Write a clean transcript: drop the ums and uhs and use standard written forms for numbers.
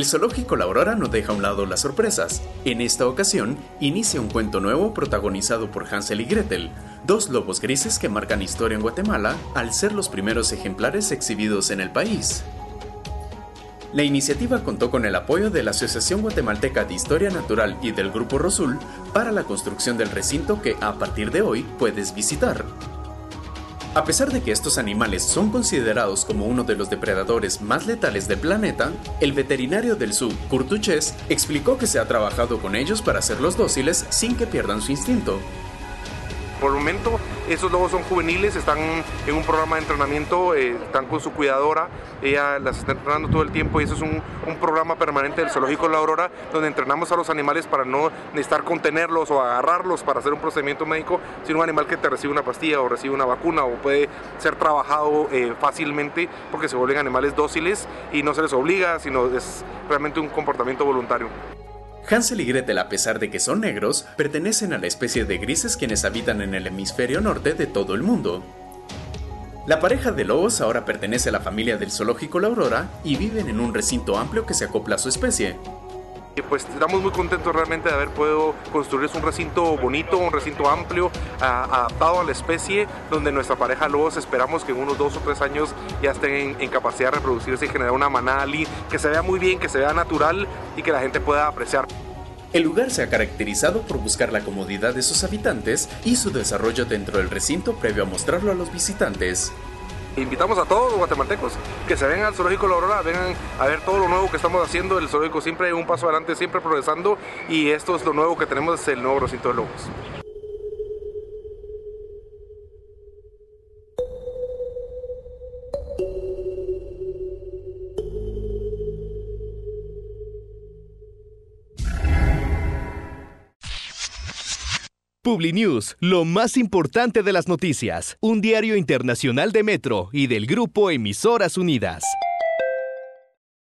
El Zoológico La Aurora no deja a un lado las sorpresas. En esta ocasión, inicia un cuento nuevo protagonizado por Hansel y Gretel, dos lobos grises que marcan historia en Guatemala al ser los primeros ejemplares exhibidos en el país. La iniciativa contó con el apoyo de la Asociación Guatemalteca de Historia Natural y del Grupo Rosul para la construcción del recinto que a partir de hoy puedes visitar. A pesar de que estos animales son considerados como uno de los depredadores más letales del planeta, el veterinario del zoo, Kurt Duchez, explicó que se ha trabajado con ellos para hacerlos dóciles sin que pierdan su instinto. Por el momento, estos lobos son juveniles, están en un programa de entrenamiento, están con su cuidadora, ella las está entrenando todo el tiempo y eso es un programa permanente del Zoológico La Aurora, donde entrenamos a los animales para no necesitar contenerlos o agarrarlos para hacer un procedimiento médico, sino un animal que te recibe una pastilla o recibe una vacuna o puede ser trabajado fácilmente porque se vuelven animales dóciles y no se les obliga, sino es realmente un comportamiento voluntario. Hansel y Gretel, a pesar de que son negros, pertenecen a la especie de grises quienes habitan en el hemisferio norte de todo el mundo. La pareja de lobos ahora pertenece a la familia del Zoológico La Aurora y viven en un recinto amplio que se acopla a su especie. Pues estamos muy contentos realmente de haber podido construir un recinto bonito, un recinto amplio, adaptado a la especie, donde nuestra pareja lobos esperamos que en unos 2 o 3 años ya estén en capacidad de reproducirse y generar una manada que se vea muy bien, que se vea natural y que la gente pueda apreciar. El lugar se ha caracterizado por buscar la comodidad de sus habitantes y su desarrollo dentro del recinto previo a mostrarlo a los visitantes. Invitamos a todos los guatemaltecos que se vengan al Zoológico La Aurora, vengan a ver todo lo nuevo que estamos haciendo. El zoológico siempre hay un paso adelante, siempre progresando, y esto es lo nuevo que tenemos, es el nuevo recinto de lobos. PubliNews, lo más importante de las noticias, un diario internacional de Metro y del Grupo Emisoras Unidas.